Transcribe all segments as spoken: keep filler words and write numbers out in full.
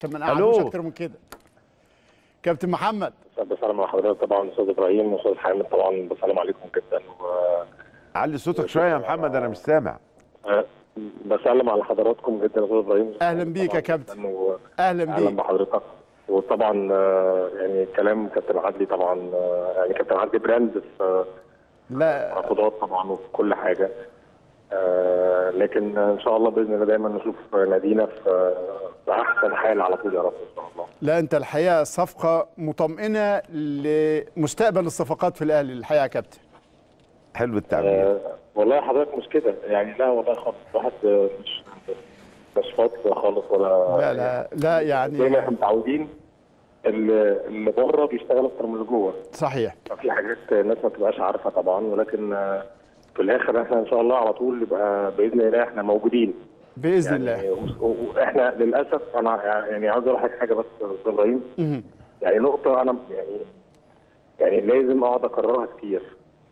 عشان ما نقعدوش اكتر من كده. كابتن محمد، بسلم على حضرتك طبعا، استاذ ابراهيم واستاذ حامد، طبعا بسلم عليكم جدا. علي صوتك شويه يا محمد، انا مش سامع. بسلم على حضراتكم جدا يا استاذ ابراهيم. اهلا بيك يا كابتن. و... اهلا بيك. اهلا بحضرتك. وطبعا يعني كلام كابتن عدلي، طبعا يعني كابتن عدلي براند في لا خطوات طبعا وفي كل حاجه. آه لكن ان شاء الله باذن الله دايما نشوف نادينا في احسن حال على طول يا رب ان شاء الله. لا انت الحقيقه صفقه مطمئنه لمستقبل الصفقات في الاهلي الحقيقه يا كابتن. حلو التعبير. آه والله حضرتك مش كده يعني، لا والله خالص، الواحد مش مش فاضي خالص ولا لا لا لا يعني زي ما احنا متعودين، اللي بره بيشتغل اكتر من اللي جوه. صحيح. في حاجات الناس ما بتبقاش عارفه طبعا، ولكن آه في الاخر احنا ان شاء الله على طول يبقى باذن الله احنا موجودين باذن يعني الله. واحنا للاسف انا يعني عاوز اقول حاجه بس يا استاذ ابراهيم، يعني نقطه انا يعني يعني لازم اقعد اكررها كتير،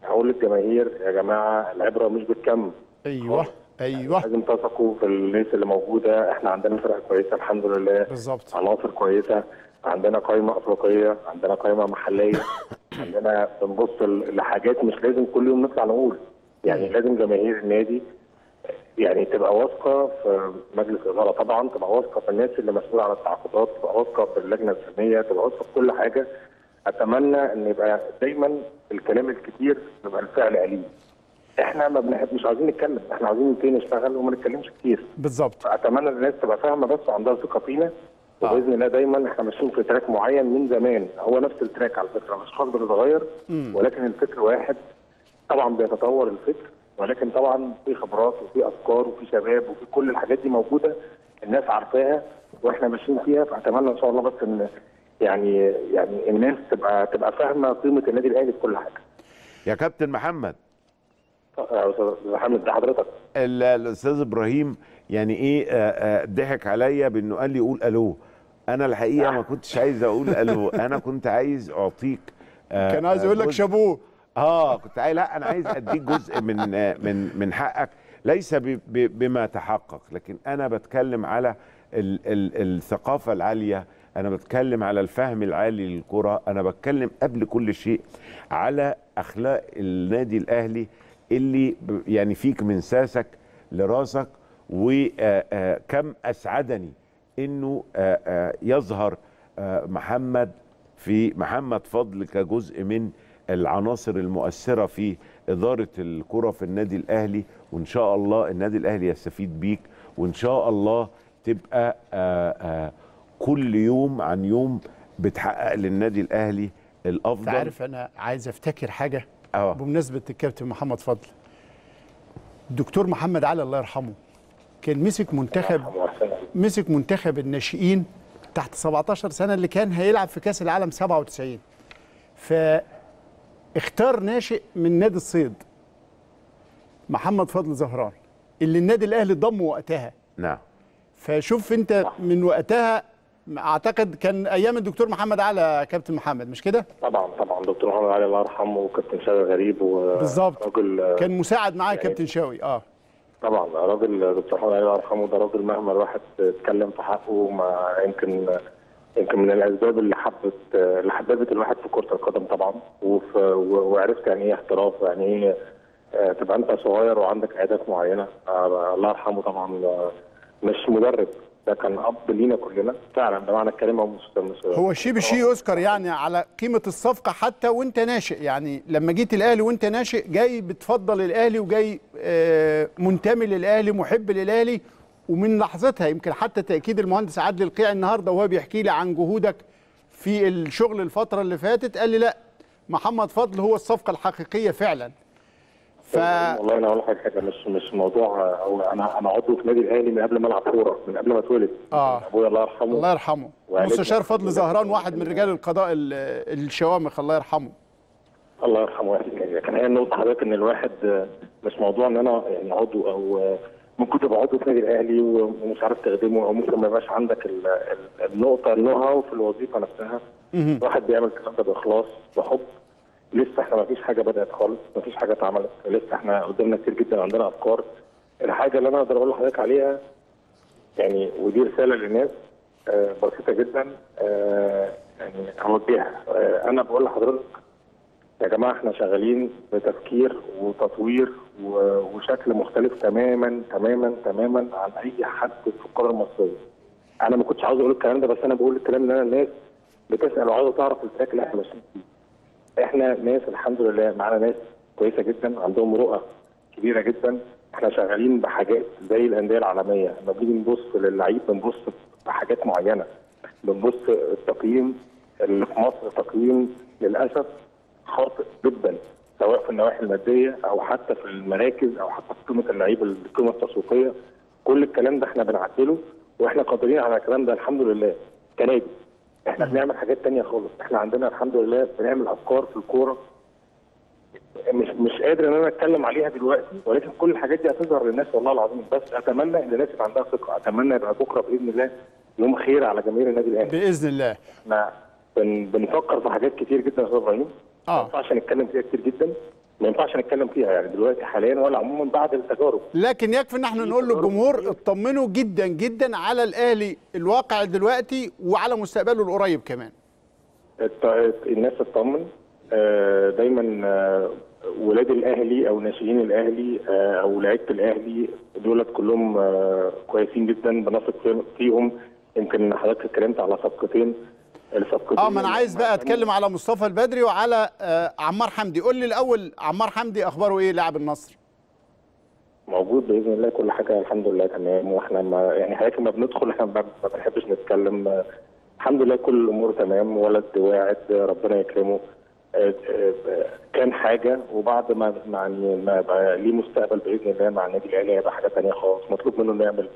اقول للجماهير يا جماعه العبره مش بالكم. ايوه ايوه لازم تثقوا في الناس اللي موجوده، احنا عندنا فرقه كويسه الحمد لله، بالظبط عناصر كويسه، عندنا قائمه افريقيه، عندنا قائمه محليه، عندنا بنبص لحاجات مش لازم كل يوم نطلع نقول، يعني لازم جماهير النادي يعني تبقى واثقه في مجلس الاداره، طبعا تبقى واثقه في الناس اللي مسؤوله عن التعاقدات، تبقى واثقه في اللجنه الفنيه، تبقى واثقه في كل حاجه. اتمنى ان يبقى دايما الكلام الكتير يبقى الفعل قليل. احنا ما بنحب مش عايزين نتكلم، احنا عايزين نشتغل وما نتكلمش كتير. بالظبط. اتمنى الناس تبقى فاهمه بس وعندها ثقه فينا، وباذن الله دايما احنا ماشيين في تراك معين من زمان، هو نفس التراك على فكره، مش خالص بنتغير، ولكن الفكر واحد. طبعا بيتطور الفكر، ولكن طبعا في خبرات وفي افكار وفي شباب وفي كل الحاجات دي موجوده، الناس عارفاها واحنا ماشيين فيها. فاتمنى ان شاء الله بس ان يعني يعني الناس تبقى تبقى فاهمه قيمه النادي الاهلي في كل حاجه. يا كابتن محمد، يا استاذ محمد، ده حضرتك الاستاذ ابراهيم يعني ايه ضحك عليا بانه قال لي قول الو، انا الحقيقه ما كنتش عايز اقول الو، انا كنت عايز اعطيك كان عايز اقول لك شابوه. اه كنت عايز، لا انا عايز اديك جزء من من من حقك، ليس ب ب بما تحقق، لكن انا بتكلم على ال ال الثقافه العاليه، انا بتكلم على الفهم العالي للكره، انا بتكلم قبل كل شيء على اخلاق النادي الاهلي اللي يعني فيك من ساسك لراسك. وكم اسعدني انه يظهر محمد في محمد فضل كجزء من العناصر المؤثرة في إدارة الكرة في النادي الأهلي، وإن شاء الله النادي الأهلي يستفيد بيك، وإن شاء الله تبقى آآ آآ كل يوم عن يوم بتحقق للنادي الأهلي الأفضل. تعرف أنا عايز أفتكر حاجة أوه. بمناسبة الكابتن محمد فضل، الدكتور محمد علي الله يرحمه كان مسك منتخب مسك منتخب الناشئين تحت سبعتاشر سنة اللي كان هيلعب في كأس العالم سبعة وتسعين، ف اختار ناشئ من نادي الصيد محمد فضل زهران اللي النادي الاهلي ضمه وقتها. نعم. فشوف انت من وقتها، اعتقد كان ايام الدكتور محمد علي كابتن محمد، مش كده؟ طبعا طبعا الدكتور محمد علي الله يرحمه، وكابتن شاوي غريب، بالظبط كان مساعد معاه يعني كابتن شاوي. اه طبعا راجل، الدكتور محمد علي الله يرحمه ده راجل مهما الواحد اتكلم في حقه، ما يمكن يمكن من الاسباب اللي حبت اللي حببت الواحد في كره القدم طبعا، وعرفت يعني ايه احتراف، يعني ايه تبقى انت صغير وعندك اهداف معينه. الله يرحمه طبعا مش مدرب، ده كان اب لينا كلنا فعلا بمعنى الكلمه. مش هو شيء بشيء يذكر يعني على قيمه الصفقه حتى وانت ناشئ، يعني لما جيت الاهلي وانت ناشئ جاي بتفضل الاهلي وجاي منتمي للاهلي محب للاهلي، ومن لحظتها يمكن حتى تأكيد المهندس عادل القيعي النهارده وهو بيحكي لي عن جهودك في الشغل الفترة اللي فاتت، قال لي لا محمد فضل هو الصفقة الحقيقية فعلا. ف... والله انا اقول لك حاجة، مش مش موضوع، أو انا انا عضو في نادي الاهلي من قبل ما العب كورة، من قبل ما اتولد. اه ابويا الله يرحمه الله يرحمه مستشار فضل زهران، واحد من رجال القضاء الشوامخ الله يرحمه. الله يرحمه. كان هي النقطة حضرتك ان الواحد مش موضوع ان انا يعني عضو او ممكن تبقى عضو في النادي الاهلي ومش عارف تخدمه، او ممكن ما يبقاش عندك النقطه النهى في الوظيفه نفسها. الواحد بيعمل الكلام ده باخلاص بحب. لسه احنا ما فيش حاجه بدات خالص، ما فيش حاجه اتعملت، لسه احنا قدامنا كتير جدا، عندنا افكار. الحاجه اللي انا اقدر اقول لحضرتك عليها يعني، ودي رساله للناس، بسيطه جدا يعني اوجهها. انا بقول لحضرتك يا جماعه احنا شغالين بتفكير وتطوير وشكل مختلف تماما تماما تماما عن اي حد في القاره المصريه. انا ما كنتش عاوز اقول الكلام ده، بس انا بقول الكلام ان انا الناس بتسال وعاوزه تعرف التراك اللي احنا ماشيين فيه. احنا ناس الحمد لله معانا ناس كويسه جدا عندهم رؤى كبيره جدا. احنا شغالين بحاجات زي الانديه العالميه، لما بنيجي نبص للعيب بنبص بحاجات معينه، بنبص التقييم اللي في مصر تقييم للاسف خاطئ جدا، سواء في النواحي الماديه او حتى في المراكز او حتى في قيمه اللعيب القيمه التسويقيه. كل الكلام ده احنا بنعدله واحنا قادرين على الكلام ده الحمد لله كنادي. احنا بنعمل حاجات ثانيه خالص، احنا عندنا الحمد لله بنعمل افكار في الكوره مش مش قادر ان انا اتكلم عليها دلوقتي، ولكن كل الحاجات دي هتظهر للناس والله العظيم. بس اتمنى ان الناس يبقى عندها ثقه، اتمنى يبقى بكره باذن الله يوم خير على جماهير النادي الاهلي باذن الله. احنا بن... بنفكر في حاجات كتير جدا يا استاذ ابراهيم اه ما ينفعش نتكلم فيها كتير جدا، ما ينفعش نتكلم فيها يعني دلوقتي حاليا ولا عموما بعد التجارب، لكن يكفي ان احنا نقول للجمهور اطمنوا جدا جدا على الاهلي الواقع دلوقتي وعلى مستقبله القريب كمان. الت... الناس تطمن دايما. ولاد الاهلي او ناشئين الاهلي او لعيبه الاهلي دولت كلهم كويسين جدا، بنثق فيهم. يمكن حضرتك اتكلمت على صفقتين الصفقتين اه ما انا عايز بقى اتكلم على مصطفى البدري وعلى عمار حمدي. قول لي الاول عمار حمدي اخباره ايه لاعب النصر؟ موجود باذن الله كل حاجه الحمد لله تمام، واحنا ما يعني حضرتك ما بندخل احنا ما بنحبش نتكلم. الحمد لله كل الامور تمام، ولد واعد ربنا يكرمه. كان حاجه وبعد ما يعني ما بقى ليه مستقبل باذن الله مع النادي الاهلي هيبقى حاجه ثانيه خالص. مطلوب منه انه يعمل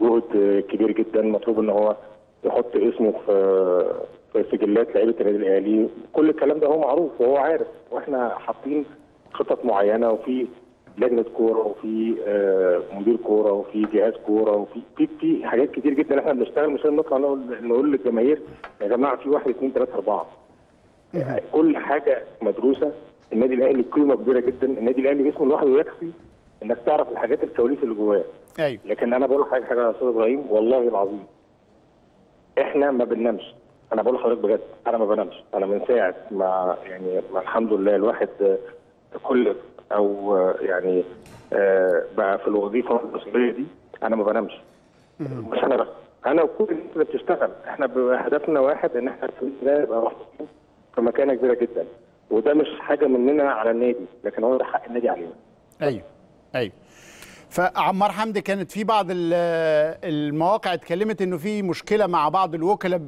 جهد كبير جدا، مطلوب ان هو يحط اسمه في في سجلات لعيبه النادي الاهلي. كل الكلام ده هو معروف وهو عارف، واحنا حاطين خطط معينه وفي لجنه كوره وفي مدير كوره وفي جهاز كوره وفي في في حاجات كتير جدا احنا بنشتغل عشان نطلع نقول للجماهير يا جماعه في واحد اثنين ثلاثه اربعه. كل حاجه مدروسه. النادي الاهلي قيمه كبيره جدا، النادي الاهلي اسمه لوحده يكفي انك تعرف الحاجات الكواليس اللي جواه. ايوه، لكن انا بقول لحضرتك حاجه يا استاذ ابراهيم والله العظيم احنا ما بننامش. انا بقول لحضرتك بجد انا ما بنامش. انا من ساعه ما يعني ما الحمد لله الواحد كل او يعني بقى في الوظيفه المسؤوليه دي انا ما بنامش. مش انا بس، انا وكل الناس اللي بتشتغل احنا هدفنا واحد ان احنا نبقى محظوظين في مكانه كبيره جدا، وده مش حاجه مننا على النادي، لكن هو ده حق النادي علينا. ايوه ايوه. فعمار حمدي كانت في بعض المواقع اتكلمت انه في مشكله مع بعض الوكلاء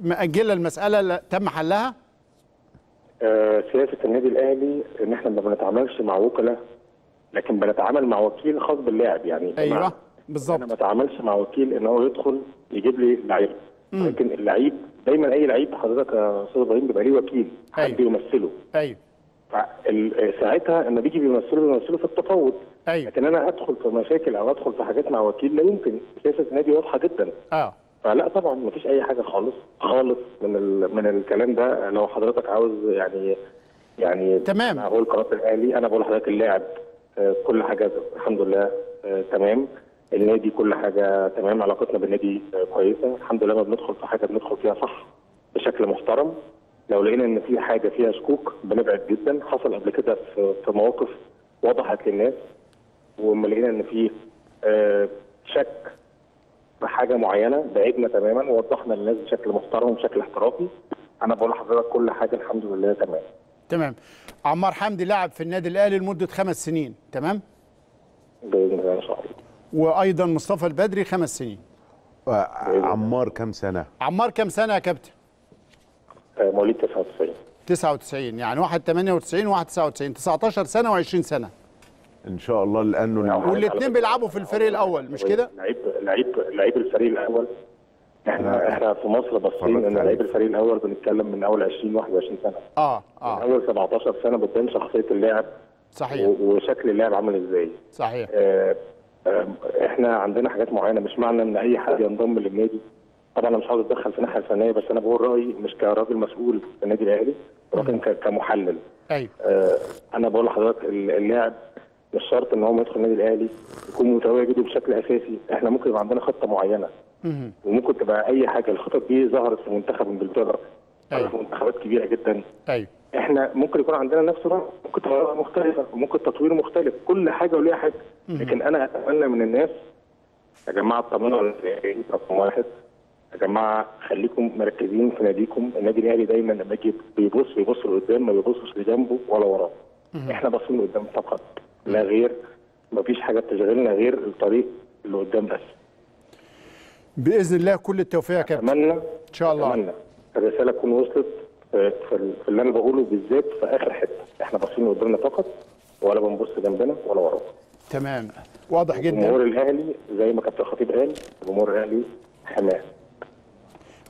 مأجله المساله، تم حلها؟ آه سياسه النادي الاهلي ان احنا ما بنتعاملش مع وكلاء، لكن بنتعامل مع وكيل خاص باللاعب يعني. ايوه بالظبط. انا ما بتعاملش مع وكيل ان هو يدخل يجيب لي لعيب، لكن اللعيب دايما اي لعيب حضرتك يا استاذ ابراهيم بيبقى ليه وكيل حد بيمثله. ايوه. فساعتها لما بيجي بيمثله بيمثله في التفاوض. ايوه. لكن انا ادخل في مشاكل او ادخل في حاجات مع وكيل لا يمكن. سياسه النادي واضحه جدا. اه. فلا طبعا ما فيش اي حاجه خالص خالص من من الكلام ده. لو حضرتك عاوز يعني يعني تمام اقول قرارات الاهلي، انا بقول لحضرتك اللاعب كل حاجه الحمد لله تمام. النادي كل حاجه تمام، علاقتنا بالنادي كويسه الحمد لله. ما بندخل في حاجه بندخل فيها صح بشكل محترم. لو لقينا ان في حاجه فيها شكوك بنبعد جدا. حصل قبل كده في مواقف وضحت للناس، ولما لقينا ان في شك بحاجه معينه بعدنا تماما ووضحنا للناس بشكل محترم وبشكل احترافي. انا بقول لحضرتك كل حاجه الحمد لله تمام. تمام. عمار حمدي لعب في النادي الاهلي لمده خمس سنين تمام؟ باذن الله ان شاء الله. وايضا مصطفى البدري خمس سنين. عمار كم سنه؟ عمار كم سنه يا كابتن؟ مواليد تسعة وتسعين. تسعة وتسعين يعني واحد ثمانية وتسعين وواحد تسعة وتسعين، تسعتاشر سنه وعشرين سنه ان شاء الله، لانه والاثنين بيلعبوا في الفريق الاول مش كده؟ لعيب لعيب لعيب الفريق الاول. احنا احنا في مصر باصين ان لعيب الفريق الاول بنتكلم من اول عشرين واحد وعشرين سنه. اه اه من اول سبعتاشر سنه بتبان شخصيه اللاعب. صحيح. وشكل اللاعب عامل ازاي. صحيح. آه احنا عندنا حاجات معينه، مش معنى ان اي حد ينضم للنادي. طبعا انا مش عاوز اتدخل في الناحيه الفنيه، بس انا بقول رايي مش كراجل مسؤول في النادي الاهلي ولكن كمحلل. ايوه. آه انا بقول لحضرتك اللاعب مش شرط ان هو يدخل النادي الاهلي يكون متواجد بشكل اساسي. احنا ممكن يبقى عندنا خطه معينه، وممكن تبقى اي حاجه. الخطط دي ظهرت في منتخب انجلترا، أيوة. في منتخبات كبيره جدا، ايوه. احنا ممكن يكون عندنا نفس الرأي، ممكن تغيير مختلفه، ممكن تطوير مختلف، كل حاجه وليها حاجه. لكن انا اتمنى من الناس يا جماعه اطمنوا على النادي رقم واحد، يا جماعه خليكم مركزين في ناديكم. النادي الاهلي دايما لما يجي بيبص بيبص لقدام، ما بيبصش لجنبه ولا وراه. احنا باصين لقدام فقط لا غير، ما فيش حاجه بتشغلنا غير الطريق اللي قدام بس. باذن الله كل التوفيق يا كابتن، اتمنى ان شاء الله. اتمنى الرساله تكون وصلت في اللي انا بقوله بالذات في اخر حته، احنا باصين قدامنا فقط ولا بنبص جنبنا ولا ورانا. تمام، واضح جدا. جمهور الاهلي زي ما كابتن الخطيب قال، جمهور الاهلي حماه.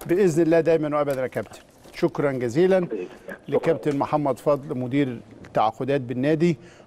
باذن الله دايما وابدا يا كابتن. شكرا جزيلا لكابتن محمد فضل مدير التعاقدات بالنادي.